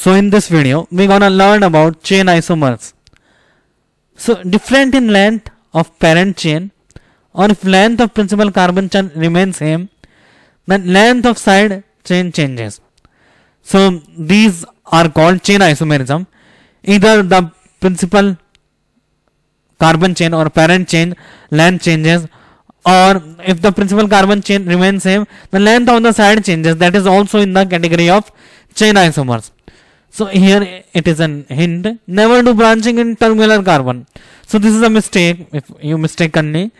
So in this video we're gonna learn about chain isomers. So different in length of parent chain, or if length of principal carbon chain remains same, then length of side chain changes. So these are called chain isomerism. Either the principal carbon chain or parent chain length changes, or if the principal carbon chain remains same, the length on the side changes. That is also in the category of chain isomers. So here it is an hint, never do branching in terminal carbon. So this is a mistake. If you mistakenly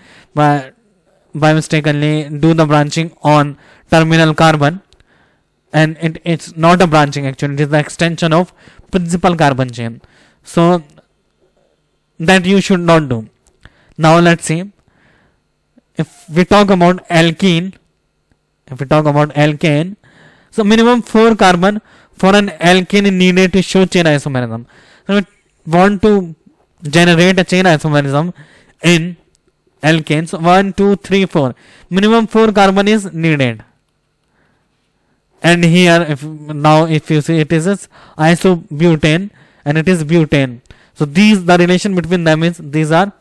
mistakenly do the branching on terminal carbon, and it's not a branching actually, it is the extension of principal carbon chain. So that you should not do. Now let's see, if we talk about alkene, so minimum 4 carbon for an alkene needed to show chain isomerism. So we want to generate a chain isomerism in alkanes. So 1, 2, 3, 4, minimum 4 carbon is needed. And here if you see, it is isobutane and it is butane. So these, the relation between them is, these are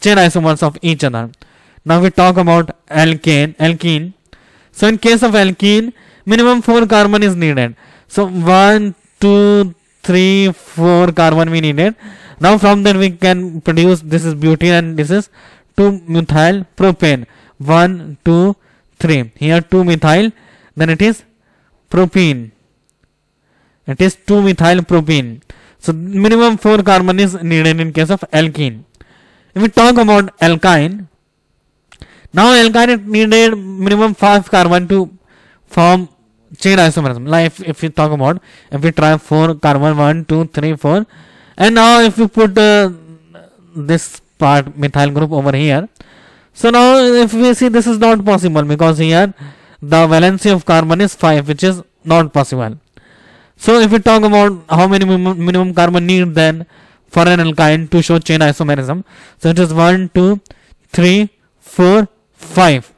chain isomers of each other. Now we talk about alkene. So in case of alkene, minimum 4 carbon is needed. So 1, 2, 3, 4 carbon we needed. Now from that we can produce, this is butene and this is 2-methyl propane. 1, 2, 3. Here 2-methyl, then it is propene. It is 2-methyl propene. So minimum 4 carbon is needed in case of alkene. If we talk about alkyne, now alkyne needed minimum 5 carbon to form chain isomerism. Like if you talk about, if we try 4 carbon, 1, 2, 3, 4, and now if you put this part methyl group over here, so now if we see, this is not possible because here the valency of carbon is 5, which is not possible. So if we talk about how many minimum carbon need then for an alkyne to show chain isomerism, so it is 1, 2, 3, 4, 5.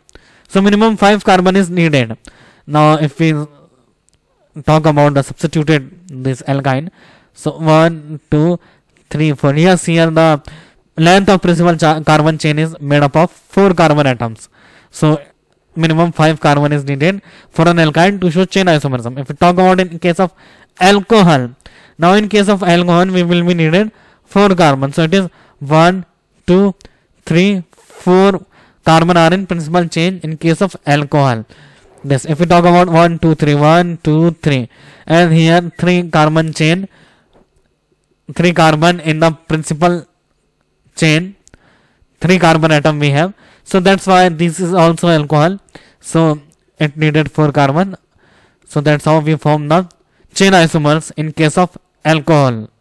So minimum 5 carbon is needed. Now if we talk about the substituted this alkyne, so 1, 2, 3, 4. Yes, here the length of principal carbon chain is made up of 4 carbon atoms. So minimum 5 carbon is needed for an alkyne to show chain isomerism. If we talk about in case of alcohol, now in case of alcohol we will be needed 4 carbon. So it is 1, 2, 3, 4 carbon are in principal chain in case of alcohol. This, if we talk about 1, 2, 3, 1, 2, 3, and here 3 carbon chain, 3 carbon in the principal chain, 3 carbon atom we have. So that's why this is also alcohol. So it needed 4 carbon. So that's how we form the chain isomers in case of alcohol.